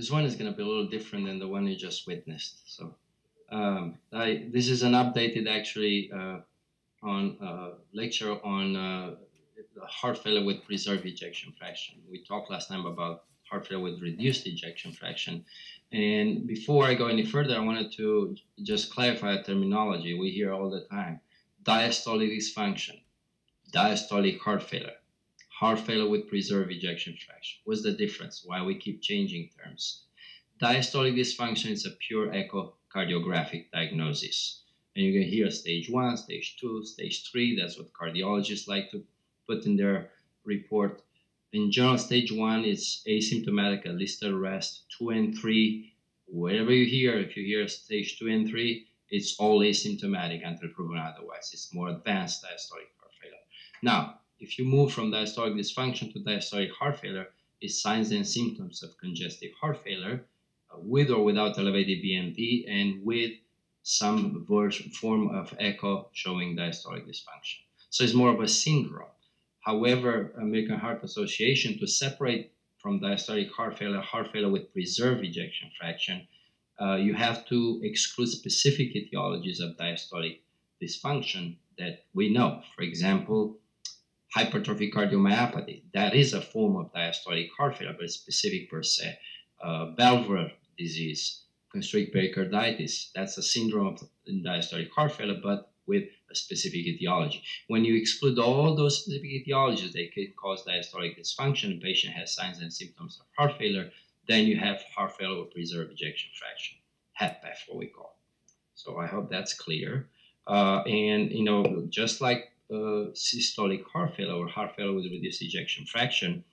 This one is going to be a little different than the one you just witnessed. So this is an updated, actually, on lecture on heart failure with preserved ejection fraction. We talked last time about heart failure with reduced ejection fraction. And before I go any further, I wanted to just clarify a terminology we hear all the time. Diastolic dysfunction, diastolic heart failure with preserved ejection fraction. What's the difference? Why we keep changing terms? Diastolic dysfunction is a pure echocardiographic diagnosis. And you can hear stage 1, stage 2, stage 3. That's what cardiologists like to put in their report. In general, stage 1 is asymptomatic, at least at rest. 2 and 3, whatever you hear, if you hear stage 2 and 3, it's all asymptomatic until proven otherwise. It's more advanced diastolic heart failure. Now, if you move from diastolic dysfunction to diastolic heart failure, it's signs and symptoms of congestive heart failure with or without elevated BNP and with some form of echo showing diastolic dysfunction. So it's more of a syndrome. However, American Heart Association, to separate from diastolic heart failure with preserved ejection fraction, you have to exclude specific etiologies of diastolic dysfunction that we know. For example, hypertrophic cardiomyopathy. That is a form of diastolic heart failure, but it's specific per se. Valvular disease, constrict pericarditis. That's a syndrome of diastolic heart failure, but with a specific etiology. When you exclude all those specific etiologies that can cause diastolic dysfunction, the patient has signs and symptoms of heart failure, then you have heart failure with preserved ejection fraction, HF-pEF, what we call it. So I hope that's clear. And, you know, just like systolic heart failure or heart failure with reduced ejection fraction,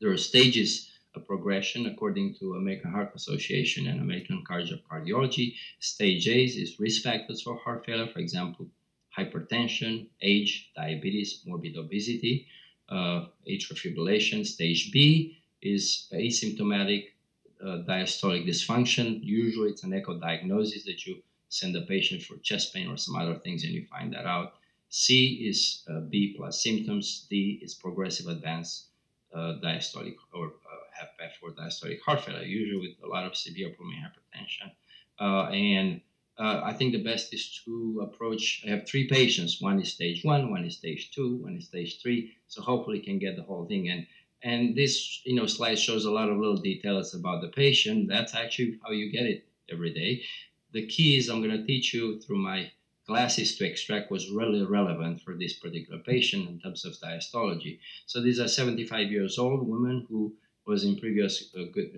there are stages of progression according to American Heart Association and American College of Cardiology. Stage A is risk factors for heart failure, for example, hypertension, age, diabetes, morbid obesity, atrial fibrillation. Stage B is asymptomatic diastolic dysfunction. Usually it's an echo diagnosis that you send the patient for chest pain or some other things and you find that out. C is B plus symptoms. D is progressive advanced diastolic or HF-pEF or diastolic heart failure, usually with a lot of severe pulmonary hypertension. I think the best is to approach, I have 3 patients. One is stage 1, one is stage 2, one is stage 3. So hopefully you can get the whole thing. And this, you know, slide shows a lot of little details about the patient. That's actually how you get it every day. The key is I'm going to teach you through my classes to extract what's really relevant for this particular patient in terms of diastology. So these are 75-year-old woman who was in previous good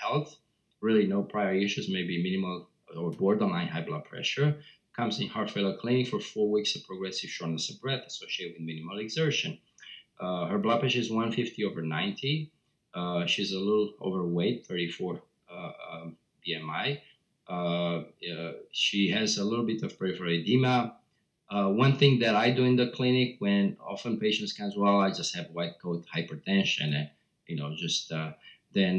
health, really no prior issues, maybe minimal or borderline high blood pressure, comes in heart failure clinic for 4 weeks of progressive shortness of breath associated with minimal exertion. Her blood pressure is 150/90. She's a little overweight, 34 BMI. She has a little bit of peripheral edema. One thing that I do in the clinic when often patients come, well, I just have white coat hypertension, and you know, just then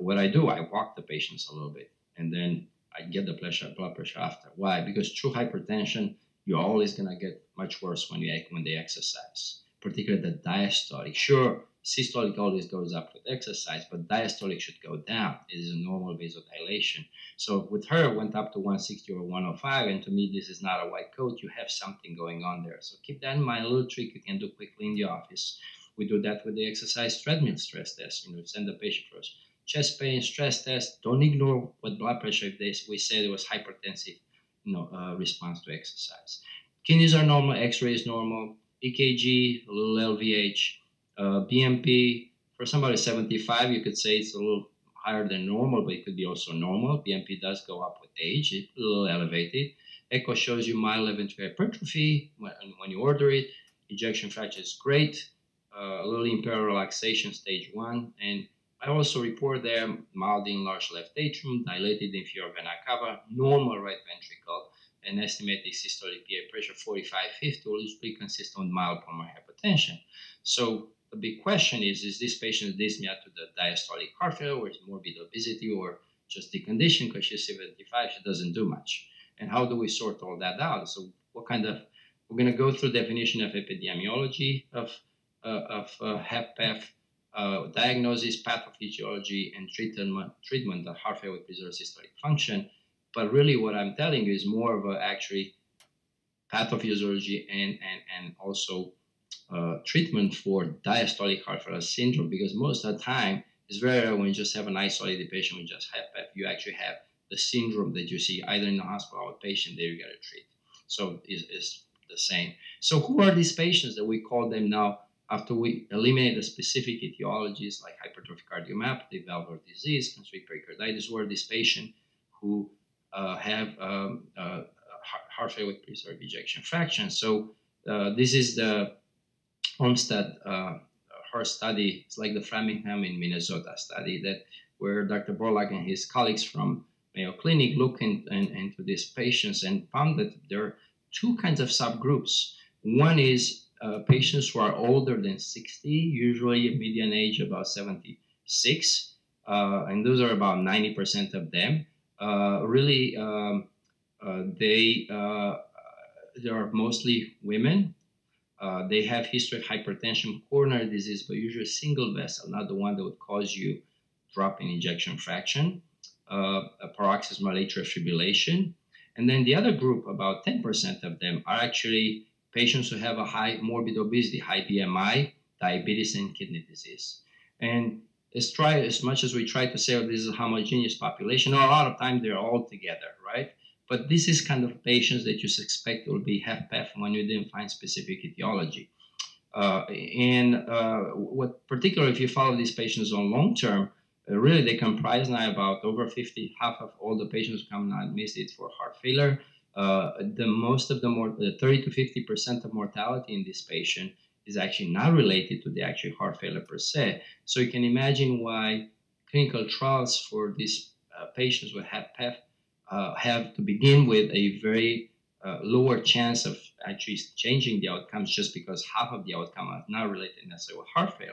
what I do, I walk the patients a little bit, and then I get the blood pressure after. Why? Because true hypertension, you're always gonna get much worse when they exercise, particularly the diastolic. Sure, systolic always goes up with exercise, but diastolic should go down. It is a normal vasodilation. So with her, it went up to 160 or 105, and to me, this is not a white coat. You have something going on there. So keep that in mind, a little trick you can do quickly in the office. We do that with the exercise treadmill stress test. You know, send the patient first. Chest pain, stress test. Don't ignore what blood pressure if they, we said it was hypertensive, you know, response to exercise. Kidneys are normal, X-ray is normal, EKG, a little LVH, BNP. For somebody 75, you could say it's a little higher than normal, but it could be also normal. BNP does go up with age, it's a little elevated. Echo shows you mild left ventricular hypertrophy when you order it. Ejection fraction is great. A little impaired relaxation, stage 1. And I also report there mild enlarged left atrium, dilated inferior vena cava, normal right ventricle, and estimated systolic PA pressure 45/50, which is pretty consistent with mild pulmonary hypertension. So the big question is this patient dyspnea to the diastolic heart failure, or is morbid obesity, or just the condition because she's 75, she doesn't do much? And how do we sort all that out? So what kind of, we're going to go through definition of epidemiology of HF-pEF, diagnosis, pathophysiology, and treatment that heart failure preserves systolic function. But really what I'm telling you is more of a actually pathophysiology and also treatment for diastolic heart failure syndrome, because most of the time, it's very rare when you just have an isolated patient with just HF-pEF, you actually have the syndrome that you see either in the hospital or outpatient that you got to treat. So it's the same. So who are these patients that we call them now after we eliminate the specific etiologies like hypertrophic cardiomyopathy, valvular disease, constrict pericarditis? Who are these patients who have heart failure with preserved ejection fraction? So this is the Olmstead heart study. It's like the Framingham in Minnesota study that where Dr. Borlaug and his colleagues from Mayo Clinic looked into these patients and found that there are two kinds of subgroups. One is patients who are older than 60, usually median age about 76, and those are about 90% of them. Really, they are mostly women. They have history of hypertension, coronary disease, but usually single vessel, not the one that would cause you drop in ejection fraction, paroxysmal atrial fibrillation. And then the other group, about 10% of them, are actually patients who have a high morbid obesity, high BMI, diabetes, and kidney disease. And as much as we try to say, oh, this is a homogeneous population, a lot of times they're all together, right? But this is kind of patients that you suspect will be HF-pEF when you didn't find specific etiology. What particularly if you follow these patients on long-term, really they comprise now about over 50, half of all the patients who come now admitted for heart failure. The 30 to 50% of mortality in this patient is actually not related to the actual heart failure per se. So you can imagine why clinical trials for these patients with HF-pEF have to begin with a very lower chance of actually changing the outcomes, just because half of the outcome are not related necessarily with heart failure.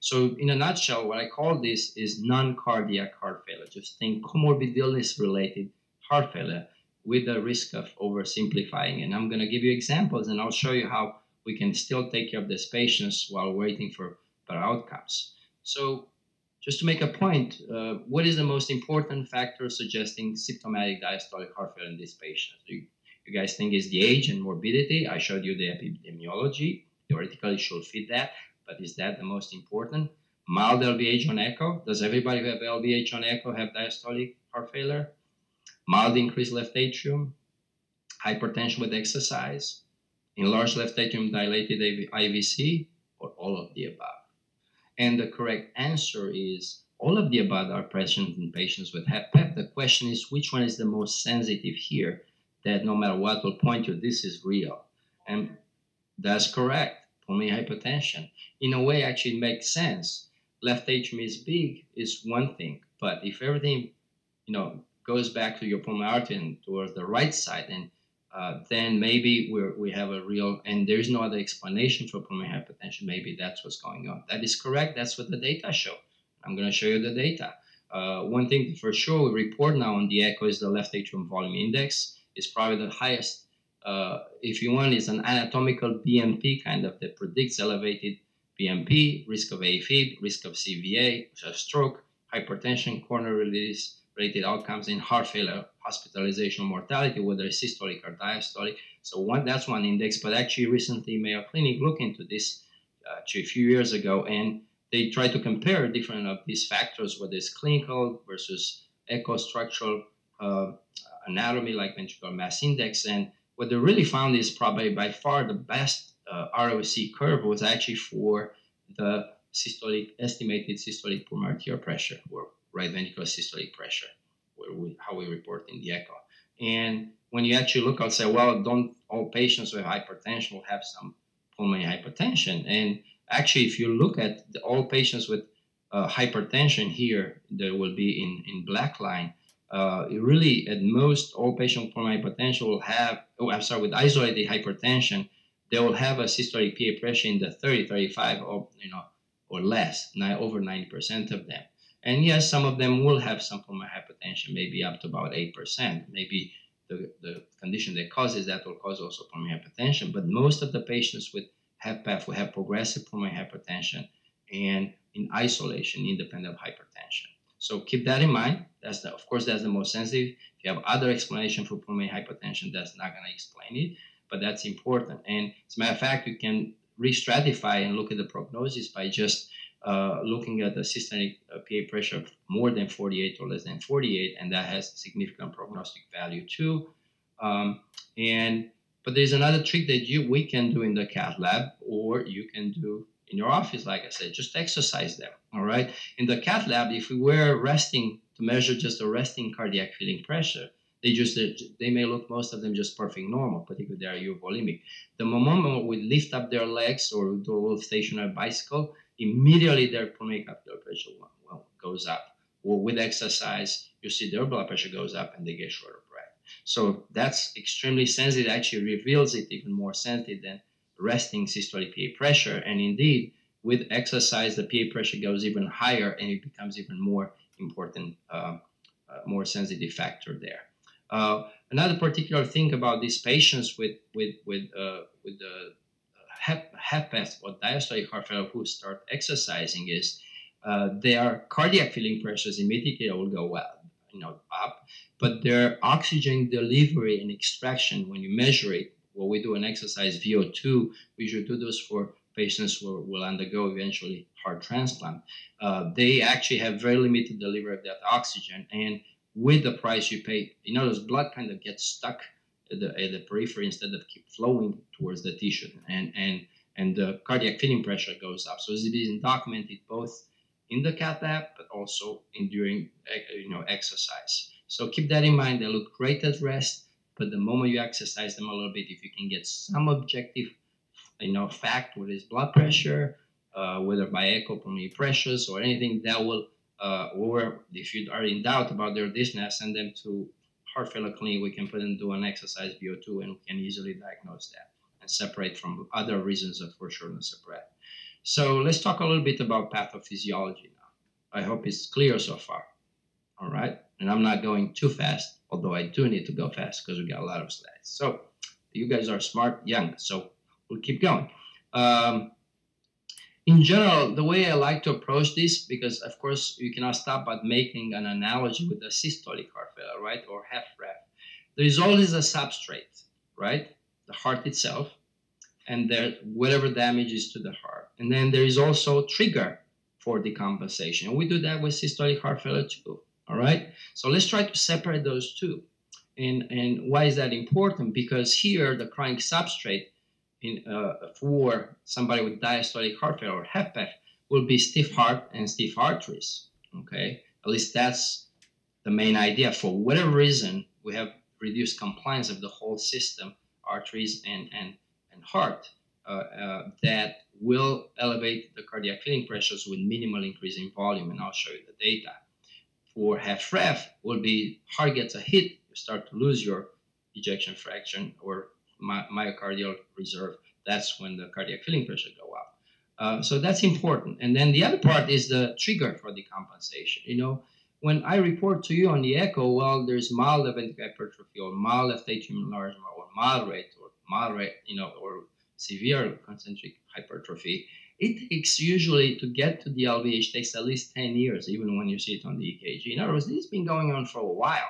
So in a nutshell, what I call this is non-cardiac heart failure. Just think comorbid illness-related heart failure with the risk of oversimplifying. And I'm going to give you examples, and I'll show you how we can still take care of these patients while waiting for better outcomes. So just to make a point, what is the most important factor suggesting symptomatic diastolic heart failure in these patients? You guys think is the age and morbidity? I showed you the epidemiology. Theoretically, it should fit that, but is that the most important? Mild LVH on echo. Does everybody who have LVH on echo have diastolic heart failure? Mild increased left atrium, hypertension with exercise, enlarged left atrium, dilated IVC, or all of the above. And the correct answer is all of the above are present in patients with HF-pEF. The question is which one is the most sensitive here that no matter what will point you, this is real. And that's correct, pulmonary hypertension. In a way, actually makes sense. Left atrium is big, is one thing, but if everything, goes back to your pulmonary artery and towards the right side, and then maybe we have a real, and there's no other explanation for pulmonary hypertension. Maybe that's what's going on. That is correct. That's what the data show. I'm going to show you the data. One thing for sure we report now on the echo is the left atrium volume index. It's probably the highest. If you want, it's an anatomical BMP kind of that predicts elevated BMP, risk of AFib, risk of CVA, stroke, hypertension, coronary disease, related outcomes in heart failure, hospitalization, mortality, whether it's systolic or diastolic. So that's one index, but actually recently Mayo Clinic looked into this a few years ago, and they tried to compare different of these factors, whether it's clinical versus echo, structural anatomy like ventricular mass index. And what they really found is probably by far the best ROC curve was actually for the systolic, estimated systolic pulmonary arterial pressure, or right ventricular systolic pressure, how we report in the echo. And when you actually look, I'll say, well, don't all patients with hypertension will have some pulmonary hypertension? And actually, if you look at all patients with hypertension here, there will be in black line, really at most all patients with pulmonary hypertension will have, with isolated hypertension, they will have a systolic PA pressure in the 30, 35, or less, over 90% of them. And yes, some of them will have some pulmonary hypertension, maybe up to about 8%. Maybe the condition that causes that will cause also pulmonary hypertension. But most of the patients with HF-pEF will have progressive pulmonary hypertension and in isolation, independent of hypertension. So keep that in mind. That's the, of course, that's the most sensitive. If you have other explanation for pulmonary hypertension, that's not going to explain it, but that's important. And as a matter of fact, you can re-stratify and look at the prognosis by just looking at the systemic PA pressure of more than 48 or less than 48, and that has significant prognostic value too. But there's another trick that we can do in the cath lab, or you can do in your office, like I said, just exercise them, all right? In the cath lab, if we were resting to measure just the resting cardiac filling pressure, they may look, most of them, just perfect normal, particularly they are euvolemic. The moment we lift up their legs or do a little stationary bicycle, immediately their pulmonary capillary pressure goes up. Or with exercise, you see their blood pressure goes up and they get shorter breath. So that's extremely sensitive. It actually reveals it even more sensitive than resting systolic PA pressure. And indeed, with exercise, the PA pressure goes even higher and it becomes even more important, more sensitive factor there. Another particular thing about these patients with the HF-pEF or diastolic heart failure who start exercising is their cardiac filling pressures immediately will go up, but their oxygen delivery and extraction, when you measure it, well, we do an exercise VO2, we should do this for patients who will undergo eventually heart transplant. They actually have very limited delivery of that oxygen, and with the price you pay, you notice blood kind of gets stuck at the periphery instead of keep flowing towards the tissue, and the cardiac filling pressure goes up. So this is being documented both in the cath lab, but also during exercise. So keep that in mind. They look great at rest, but the moment you exercise them a little bit, if you can get some objective, fact, what is blood pressure, whether by echo, pulmonary pressures, or anything that will, or if you are in doubt about their dizziness, send them to heart failure clinic. We can put them do an exercise VO2, and we can easily diagnose that and separate from other reasons for shortness of breath. So let's talk a little bit about pathophysiology now. I hope it's clear so far, all right? And I'm not going too fast, although I do need to go fast because we got a lot of slides. So you guys are smart, young, so we'll keep going. In general, the way I like to approach this, because of course you cannot stop at making an analogy with the systolic heart failure, right, or HF-ref. There is always a substrate, right, the heart itself, and whatever damage is to the heart. And then there is also a trigger for decompensation. And we do that with systolic heart failure too, all right? So let's try to separate those two. And why is that important? Because here the chronic substrate for somebody with diastolic heart failure or HF-pEF will be stiff heart and stiff arteries, okay? At least that's the main idea. For whatever reason, we have reduced compliance of the whole system, arteries and heart, that will elevate the cardiac filling pressures with minimal increase in volume, and I'll show you the data. For HF-ref, will be heart gets a hit, you start to lose your ejection fraction or myocardial reserve. That's when the cardiac filling pressure go up. So that's important. And then the other part is the trigger for decompensation. When I report to you on the echo, well, there's mild ventricular hypertrophy or mild left atrium enlargement or moderate, or severe concentric hypertrophy. It takes usually to get to the LVH takes at least 10 years, even when you see it on the EKG. In other words, this has been going on for a while,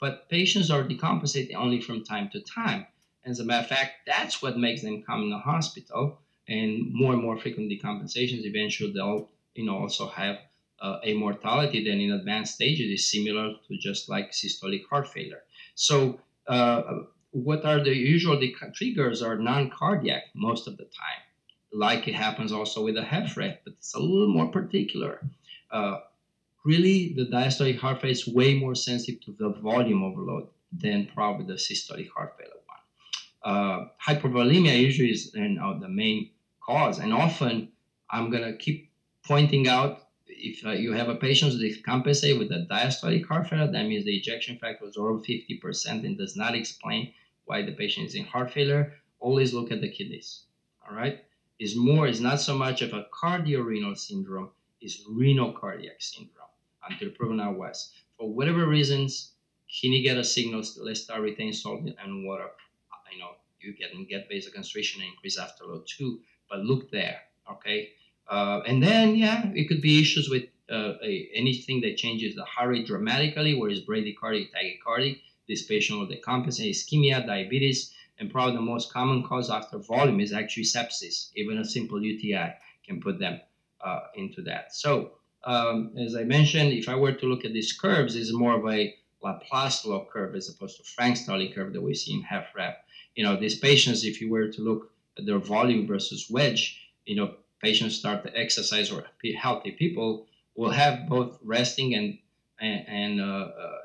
but patients are decompensating only from time to time. As a matter of fact, that's what makes them come in the hospital, and more frequent decompensations. Eventually, they'll also have a mortality that in advanced stages is similar to just like systolic heart failure. So what are the usual triggers are non-cardiac most of the time, like it happens also with a HF-ref, but it's a little more particular. Really, the diastolic heart failure is way more sensitive to the volume overload than probably the systolic heart failure one. Hypervolemia usually is the main cause, and often I'm going to keep pointing out if you have a patient who decompensates with a diastolic heart failure, that means the ejection fraction is over 50% and does not explain why the patient is in heart failure. Always look at the kidneys, all right? It's not so much of a cardiorenal syndrome, it's renal cardiac syndrome, until proven otherwise. For whatever reasons, kidney get a signal, let's start retaining salt and water. You can get vasoconstriction and increased afterload too, but look there, okay? And then, yeah, it could be issues with anything that changes the heart rate dramatically, whereas bradycardia, tachycardia, this patient will decompensate, ischemia, diabetes, and probably the most common cause after volume is actually sepsis. Even a simple UTI can put them into that. So, as I mentioned, if I were to look at these curves, it's more of a Laplace law curve as opposed to Frank-Starling curve that we see in HFrEF. You know, these patients, if you were to look at their volume versus wedge, you know, patients start to exercise or healthy people will have both resting and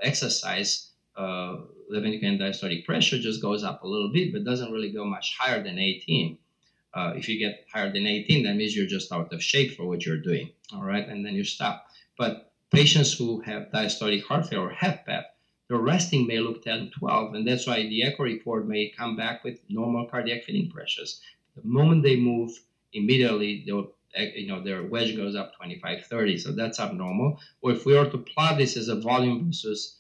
exercise. Levant and diastolic pressure just goes up a little bit, but doesn't really go much higher than 18. If you get higher than 18, that means you're just out of shape for what you're doing, all right? And then you stop. But patients who have diastolic heart failure or HFpEF, their resting may look 10, 12, and that's why the echo report may come back with normal cardiac feeding pressures. The moment they move, immediately they'll, you know, their wedge goes up 25, 30, so that's abnormal. Or if we were to plot this as a volume versus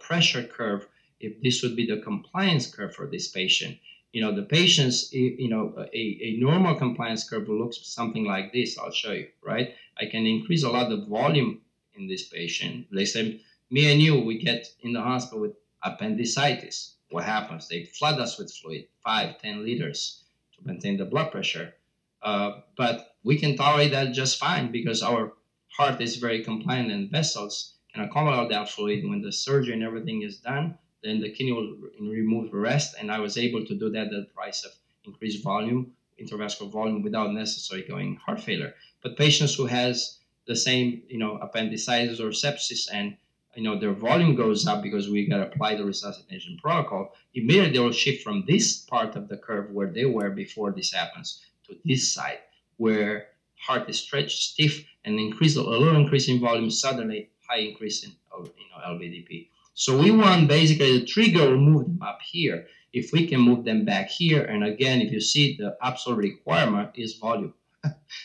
pressure curve, if this would be the compliance curve for this patient, you know, the patient's, you know, a normal compliance curve looks something like this. I'll show you, right? I can increase a lot of volume in this patient. They say, me and you, we get in the hospital with appendicitis. What happens? They flood us with fluid, 5, 10 liters to maintain the blood pressure. But we can tolerate that just fine because our heart is very compliant and vessels can accommodate that fluid. When the surgery and everything is done, then the kidney will remove the rest, and I was able to do that at the price of increased volume, intravascular volume, without necessarily going heart failure. But patients who has the same, you know, appendicitis or sepsis, and, you know, their volume goes up because we got to apply the resuscitation protocol, immediately they will shift from this part of the curve where they were before this happens to this side where heart is stretched, stiff, and increase a little increase in volume, suddenly high increase in, you know, LVDP. So we want basically the trigger will move them up here. If we can move them back here, and again, if you see the absolute requirement is volume,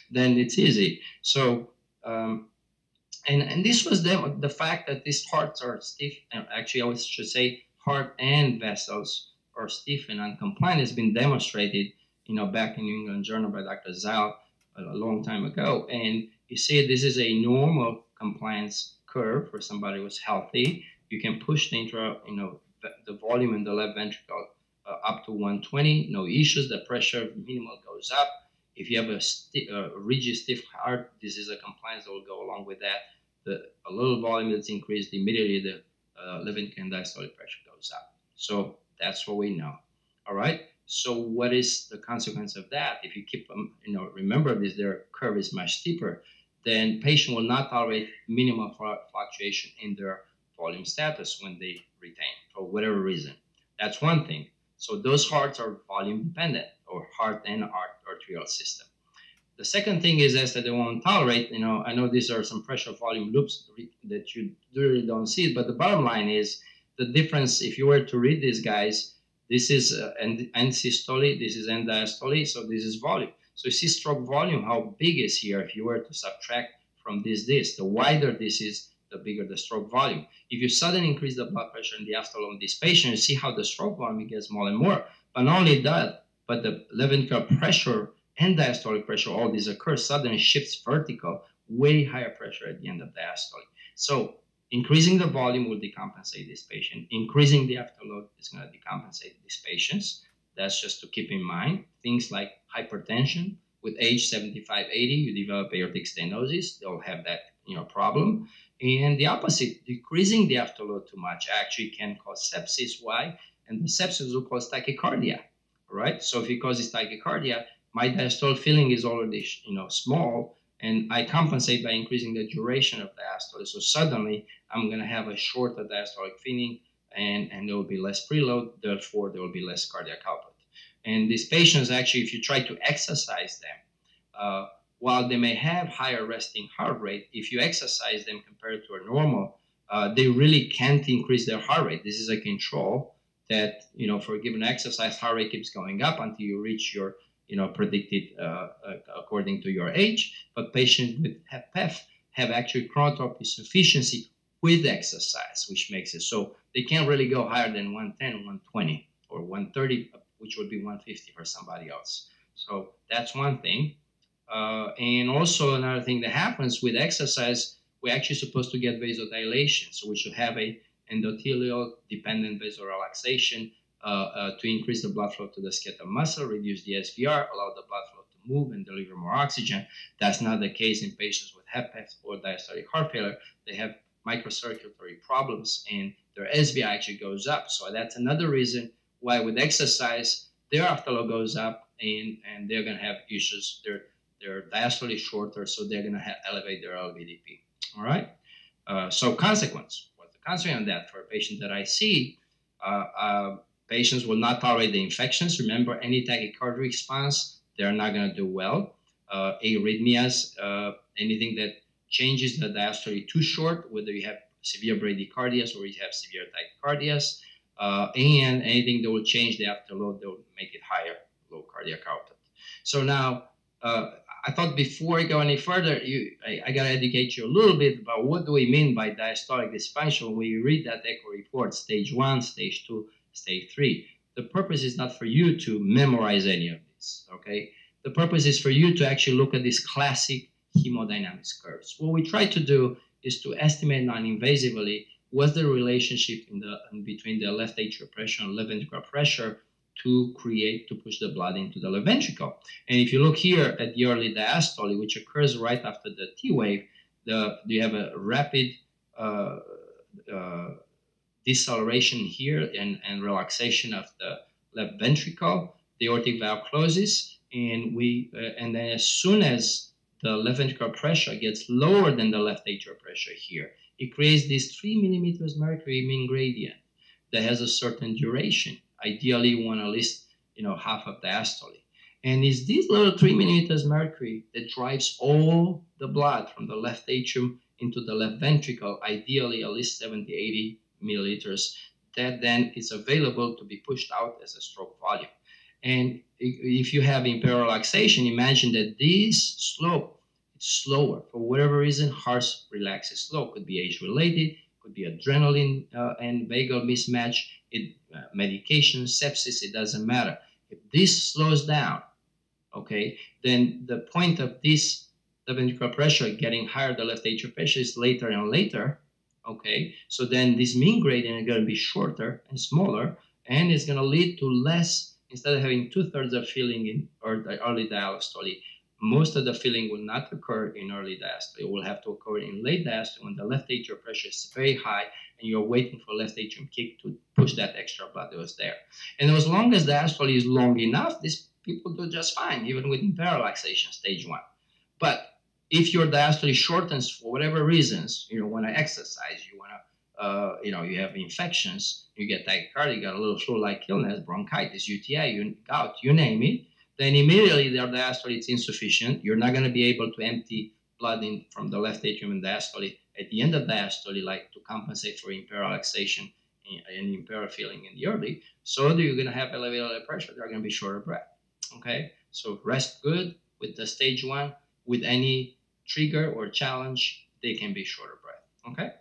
then it's easy. So, and this was the fact that these hearts are stiff, and actually I should say heart and vessels are stiff and uncompliant has been demonstrated, you know, back in New England Journal by Dr. Zhao a long time ago. And you see this is a normal compliance curve for somebody who's healthy. You can push the you know, the volume in the left ventricle up to 120, no issues. The pressure minimal goes up. If you have a rigid, stiff heart, this is a compliance that will go along with that. A little volume that's increased, immediately the left ventricular diastolic pressure goes up. So that's what we know. All right. So what is the consequence of that? If you keep, you know, remember this, their curve is much steeper, then patient will not tolerate minimal fluctuation in their volume status when they retain for whatever reason. That's one thing. So those hearts are volume dependent, or heart and arterial system. The second thing is that they won't tolerate, you know, I know these are some pressure volume loops that you really don't see, but the bottom line is the difference. If you were to read these guys, this is end systole, this is end diastole, so this is volume. So you see stroke volume, how big is here if you were to subtract from this. The wider this is, the bigger the stroke volume. If you suddenly increase the blood pressure in the diastole of this patient, you see how the stroke volume gets more and more. But not only that, but the left ventricular pressure and diastolic pressure, all these occur, suddenly shifts vertical, way higher pressure at the end of diastolic. So increasing the volume will decompensate this patient. Increasing the afterload is going to decompensate these patients. That's just to keep in mind. Things like hypertension, with age 75, 80, you develop aortic stenosis, they'll have that, you know, problem. And the opposite, decreasing the afterload too much actually can cause sepsis. Why? And the sepsis will cause tachycardia, right? So if it causes tachycardia, my diastole filling is already, you know, small, and I compensate by increasing the duration of diastole. So suddenly I'm going to have a shorter diastolic filling, and there will be less preload, therefore there will be less cardiac output. And these patients actually, if you try to exercise them, while they may have higher resting heart rate, if you exercise them compared to a normal, they really can't increase their heart rate. This is a control that, you know, for a given exercise, heart rate keeps going up until you reach your, you know, predicted according to your age. But patients with HFpEF have actually chronotrophic insufficiency with exercise, which makes it so they can't really go higher than 110, 120, or 130, which would be 150 for somebody else. So that's one thing. And also another thing that happens with exercise, we're actually supposed to get vasodilation. So we should have a endothelial dependent vasorelaxation to increase the blood flow to the skeletal muscle, reduce the SVR, allow the blood flow to move and deliver more oxygen. That's not the case in patients with HF-pEF or diastolic heart failure. They have microcirculatory problems and their SVR actually goes up. So that's another reason why with exercise, their afterload goes up and they're going to have issues. Their diastole is shorter, so they're going to elevate their LVDP. All right? So consequence. What's the consequence of that for a patient that I see? Patients will not tolerate the infections. Remember, any tachycardia response, they're not going to do well. Arrhythmias, anything that changes the diastole too short, whether you have severe bradycardias or you have severe tachycardias, and anything that will change the afterload, they'll make it higher, low cardiac output. So now, I thought before I go any further, I got to educate you a little bit about what do we mean by diastolic dysfunction when we read that echo report, stage 1, stage 2, stage 3. The purpose is not for you to memorize any of this, okay? The purpose is for you to actually look at these classic hemodynamics curves. What we try to do is to estimate non-invasively what's the relationship between the left atrial pressure and left ventricular pressure to push the blood into the left ventricle. And if you look here at the early diastole, which occurs right after the T wave, you have a rapid deceleration here and relaxation of the left ventricle. The aortic valve closes, and then as soon as the left ventricular pressure gets lower than the left atrial pressure here, it creates this 3 millimeters mercury mean gradient that has a certain duration. Ideally, you want at least, you know, half of diastole. And it's this little 3 millimeters mercury that drives all the blood from the left atrium into the left ventricle, ideally at least 70, 80 milliliters, that then is available to be pushed out as a stroke volume. And if you have impaired relaxation, imagine that this slope is slower. For whatever reason, heart relaxes slow. Could be age-related, could be adrenaline and vagal mismatch, medication, sepsis, it doesn't matter. If this slows down, okay, then the point of this, the ventricular pressure getting higher, the left atrial pressure is later and later, okay? So then this mean gradient is going to be shorter and smaller, and it's going to lead to less. Instead of having 2/3 of filling in early diastole, most of the filling will not occur in early diastole. It will have to occur in late diastole when the left atrial pressure is very high and you're waiting for left atrium kick to push that extra blood that was there. And as long as diastole is long enough, these people do just fine, even with impaired relaxation, stage 1. But if your diastole shortens for whatever reasons, you want to exercise, you want to you have infections, you get tachycardia, you got a little flu-like illness, bronchitis, UTI, gout, you name it, then immediately their diastole is insufficient. You're not going to be able to empty blood in from the left atrium and diastole at the end of diastole, like to compensate for impaired relaxation and impaired filling in the early. So you're going to have elevated pressure. They're going to be short of breath. Okay, so rest good with the stage 1. With any trigger or challenge, they can be short of breath. Okay.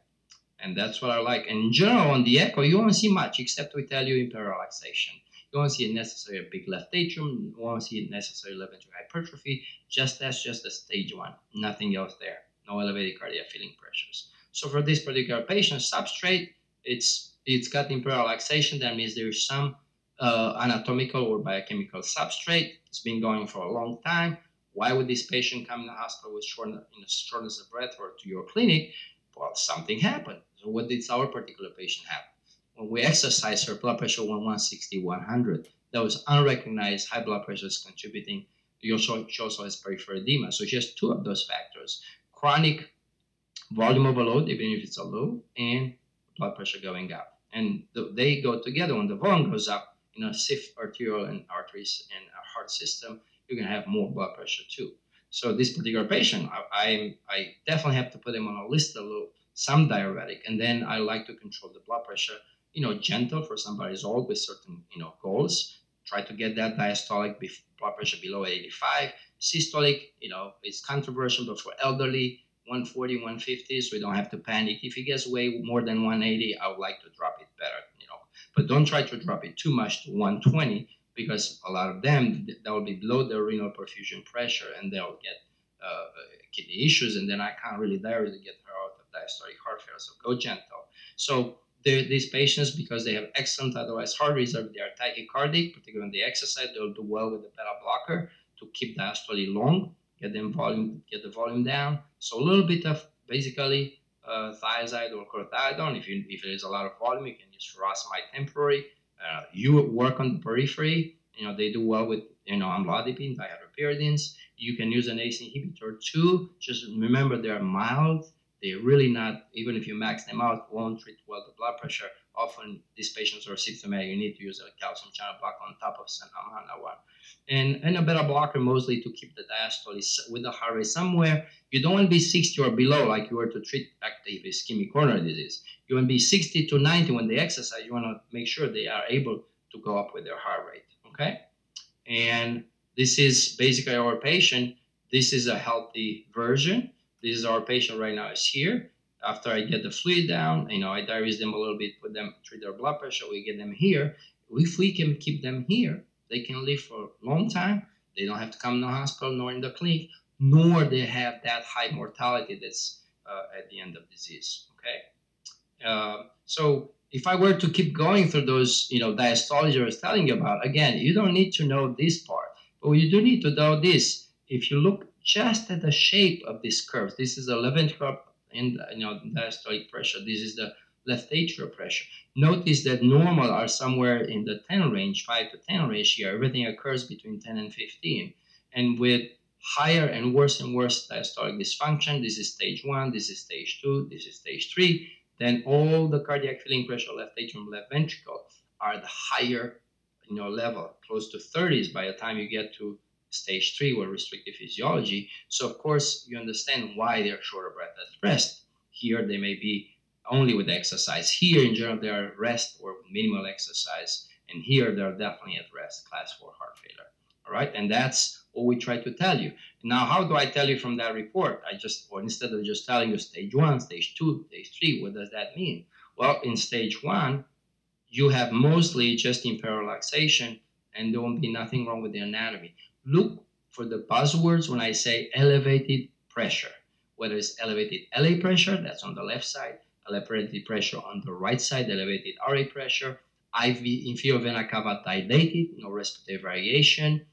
And that's what I like. And in general, on the echo, you won't see much, except we tell you impaired relaxation. You won't see necessarily a big left atrium. You won't see necessary left ventricular hypertrophy. That's just a stage 1. Nothing else there. No elevated cardiac filling pressures. So for this particular patient, substrate, it's got impaired relaxation. That means there's some anatomical or biochemical substrate. It's been going for a long time. Why would this patient come in the hospital with shortness of breath or to your clinic? Well, something happened. So what did our particular patient have? When we exercised, her blood pressure went 160/100. That was unrecognized. High blood pressure is contributing. She also has peripheral edema. So she has two of those factors. Chronic volume overload, even if it's a low, and blood pressure going up. And they go together. When the volume goes up, stiff arterial and arteries and our heart system, you're going to have more blood pressure too. So this particular patient, I definitely have to put him on a list a little, some diuretic, and then I like to control the blood pressure, gentle for somebody's old with certain, goals. Try to get that diastolic blood pressure below 85. Systolic, it's controversial, but for elderly, 140, 150, so we don't have to panic. If he gets way more than 180, I would like to drop it better, but don't try to drop it too much to 120. because a lot of them, that will be below the renal perfusion pressure, and they'll get kidney issues, and then I can't really directly get her out of diastolic heart failure, so go gentle. So these patients, because they have excellent otherwise heart reserve, they are tachycardic, particularly when they exercise, they'll do well with the beta blocker to keep diastole long, get the volume down. So a little bit of basically thiazide or corticosteroid. If there is a lot of volume, you can use furosemide temporary. You work on the periphery. They do well with amlodipine, dihydropyridines. You can use an ACE inhibitor too. Just remember, they are mild. They're really not, even if you max them out, won't treat well the blood pressure. Often these patients are symptomatic. You need to use a calcium channel block on top of one. And a beta blocker mostly to keep the diastole with the heart rate somewhere. You don't want to be 60 or below like you were to treat active ischemic coronary disease. You want to be 60 to 90 when they exercise. You want to make sure they are able to go up with their heart rate, okay? And this is basically our patient. This is a healthy version. This is our patient right now is here. After I get the fluid down, I diurese them a little bit, put them, treat their blood pressure, we get them here. If we can keep them here, they can live for a long time. They don't have to come to the hospital nor in the clinic, nor they have that high mortality that's at the end of disease, okay? So if I were to keep going through those, diastology I was telling you about, again, you don't need to know this part, but you do need to know this. If you look just at the shape of this curve, this is the left ventricular and diastolic pressure. This is the left atrial pressure. Notice that normal are somewhere in the 10 range, 5 to 10 range here. Everything occurs between 10 and 15. And with higher and worse diastolic dysfunction, this is stage 1, this is stage 2, this is stage 3, then all the cardiac filling pressure, left atrium, left ventricle, are the higher level, close to 30s by the time you get to stage 3 were restrictive physiology. So of course you understand why they're short of breath at rest. Here they may be only with exercise. Here in general they are at rest or minimal exercise, and here they are definitely at rest, class 4 heart failure. All right, and that's what we try to tell you. Now how do I tell you from that report? Instead of just telling you stage 1, stage 2, stage 3, what does that mean? Well, in stage 1 you have mostly just impaired relaxation, and there won't be nothing wrong with the anatomy. Look for the buzzwords when I say elevated pressure, whether it's elevated LA pressure, that's on the left side, elevated pressure on the right side, elevated RA pressure, IV inferior vena cava dilated, no respiratory variation,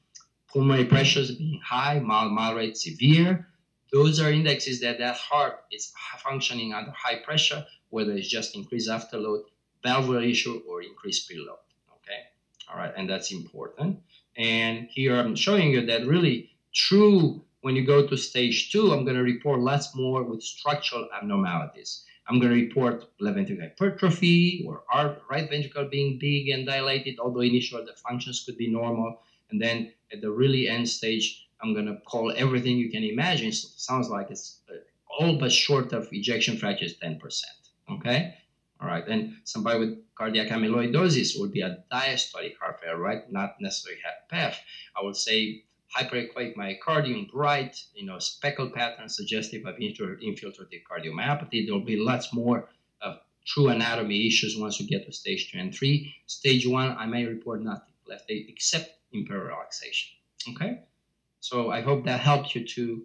pulmonary pressures being high, mild, moderate, severe. Those are indexes that heart is functioning under high pressure, whether it's just increased afterload, valvular issue, or increased preload, okay? All right, and that's important. And here I'm showing you that really true, when you go to stage 2, I'm going to report lots more with structural abnormalities. I'm going to report left ventricular hypertrophy or right ventricle being big and dilated, although initially the functions could be normal. And then at the really end stage, I'm going to call everything you can imagine. So it sounds like it's all but short of ejection fraction is 10%, okay? All right, and somebody with cardiac amyloidosis would be a diastolic heart failure, right? Not necessarily HF-pEF. I would say hyperechoic myocardium, bright, speckle pattern suggestive of infiltrative cardiomyopathy. There'll be lots more of true anatomy issues once you get to stage 2 and 3. Stage 1, I may report nothing left except impaired relaxation, okay? So I hope that helps you to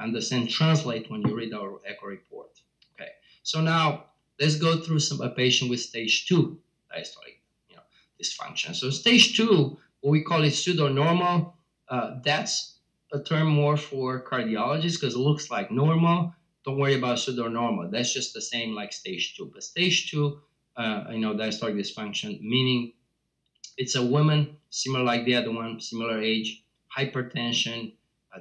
understand, translate when you read our echo report, okay? So now, let's go through a patient with stage 2 diastolic dysfunction. So stage 2, what we call it pseudonormal, that's a term more for cardiologists because it looks like normal. Don't worry about pseudonormal. That's just the same like stage 2. But stage 2, diastolic dysfunction, meaning it's a woman, similar like the other one, similar age, hypertension.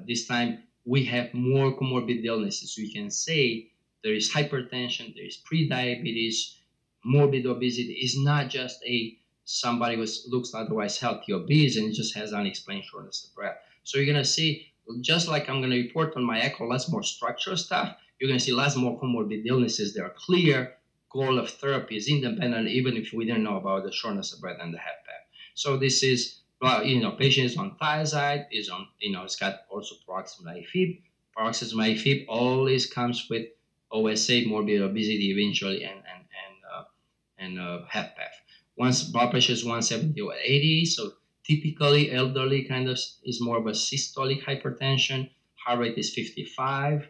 This time, we have more comorbid illnesses. We can say there is hypertension, there is pre-diabetes, morbid obesity. It's not just somebody who looks otherwise healthy obese and just has unexplained shortness of breath. So you're going to see, just like I'm going to report on my echo, lots more structural stuff. You're going to see lots more comorbid illnesses that are clear. Goal of therapy is independent, even if we didn't know about the shortness of breath and the HF-pEF. So this is, patient is on thiazide, is on, it's got also paroxysmal AFib. Paroxysmal AFib always comes with OSA, morbid obesity eventually, and HF-pEF. Once blood pressure is 170 over 80, so Typically, elderly kind of is more of a systolic hypertension. Heart rate is 55.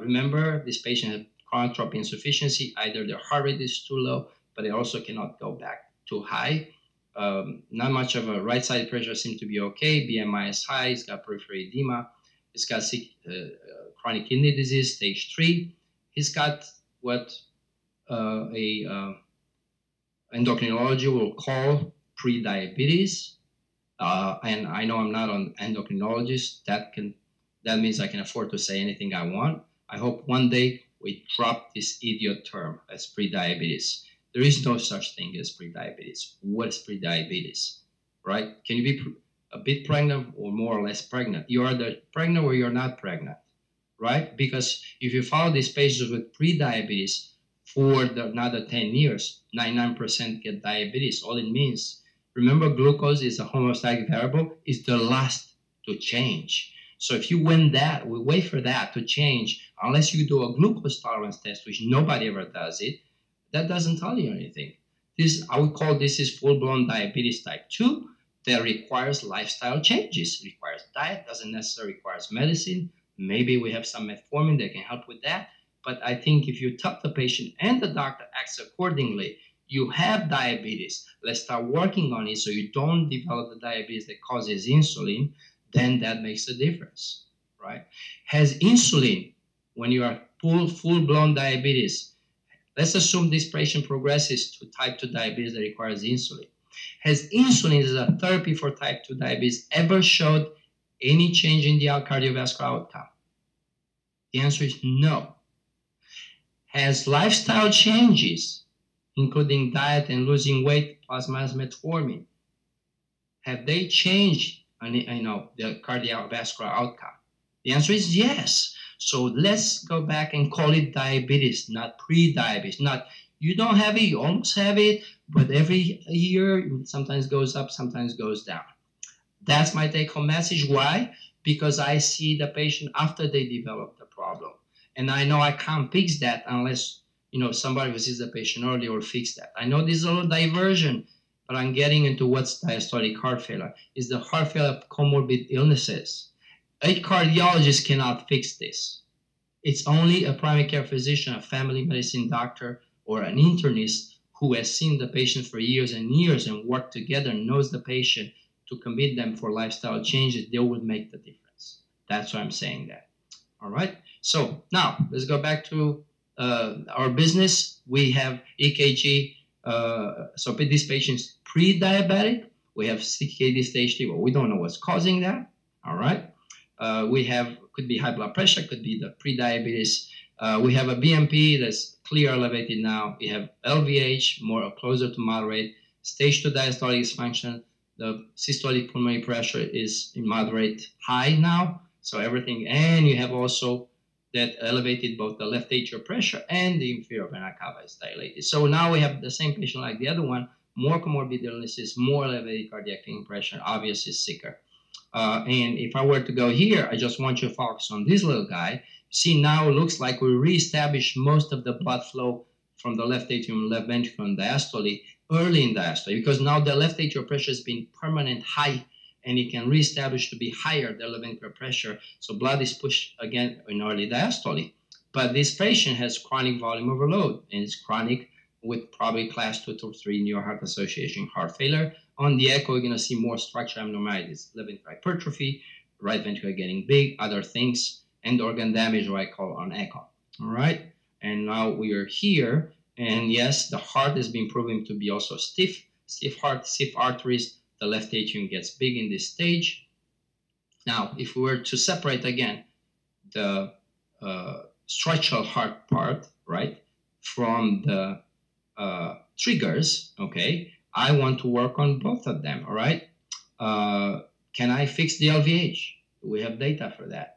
Remember, this patient had chronic tropic insufficiency. Either their heart rate is too low, but they also cannot go back too high. Not much of a right side pressure seems to be okay. BMI is high. He's got peripheral edema. He's got chronic kidney disease, stage 3. He's got what endocrinology will call pre-diabetes. And I know I'm not an endocrinologist. That means I can afford to say anything I want. I hope one day we drop this idiot term as pre-diabetes. There is no such thing as pre-diabetes. What's pre-diabetes, right? Can you be a bit pregnant or more or less pregnant? You are either pregnant or you're not pregnant, right? Because if you follow these patients with pre-diabetes for another 10 years, 99% get diabetes. All it means, remember, glucose is a homeostatic variable, is the last to change. So if you wait for that to change, unless you do a glucose tolerance test, which nobody ever does it, that doesn't tell you anything. This, I would call this is full-blown diabetes type 2 that requires lifestyle changes. It requires diet, doesn't necessarily require medicine. Maybe we have some metformin that can help with that. But I think if you tell the patient and the doctor acts accordingly, you have diabetes, let's start working on it so you don't develop the diabetes that causes insulin, then that makes a difference, right? Has insulin, when you are full-blown diabetes, let's assume this patient progresses to type 2 diabetes that requires insulin. Has insulin as a therapy for type 2 diabetes ever showed any change in the cardiovascular outcome? The answer is no. Has lifestyle changes, including diet and losing weight, plus minus metformin, have they changed the cardiovascular outcome? The answer is yes. So let's go back and call it diabetes, not pre-diabetes. Not you don't have it, you almost have it, but every year it sometimes goes up, sometimes goes down. That's my take-home message. Why? Because I see the patient after they develop the problem. And I know I can't fix that unless somebody who sees the patient early will fix that. I know this is a little diversion, but I'm getting into what's diastolic heart failure. It's the heart failure of comorbid illnesses. A cardiologist cannot fix this. It's only a primary care physician, a family medicine doctor, or an internist who has seen the patient for years and worked together and knows the patient to commit them for lifestyle changes. They would make the difference. That's why I'm saying that. All right. So now let's go back to our business. We have EKG. So this patient's pre-diabetic. We have CKD stage 3. Well, we don't know what's causing that. All right. We have, could be high blood pressure, could be the pre-diabetes. We have a BNP that's clear elevated now. We have LVH, more closer to moderate. Stage 2 diastolic dysfunction. The systolic pulmonary pressure is in moderate high now. So everything, and you have also that elevated both the left atrial pressure and the inferior vena cava is dilated. So now we have the same patient like the other one, more comorbid illnesses, more elevated cardiac pressure, obviously sicker. And if I were to go here, I just want you to focus on this little guy. See, now it looks like we reestablished most of the blood flow from the left atrium, left ventricle, and diastole early in diastole, because now the left atrial pressure has been permanent high, and it can reestablish to be higher than left ventricular pressure, so blood is pushed again in early diastole. But this patient has chronic volume overload, and it's chronic with probably class 2 to 3 New York Heart Association heart failure. On the echo, you're going to see more structural abnormalities, left ventricular hypertrophy, right ventricle getting big, other things, and organ damage, what I call on echo. All right, and now we are here, and yes, the heart has been proven to be also stiff, stiff heart, stiff arteries. The left atrium gets big in this stage. Now, if we were to separate again the structural heart part, right, from the triggers, okay, I want to work on both of them, all right? Can I fix the LVH? We have data for that.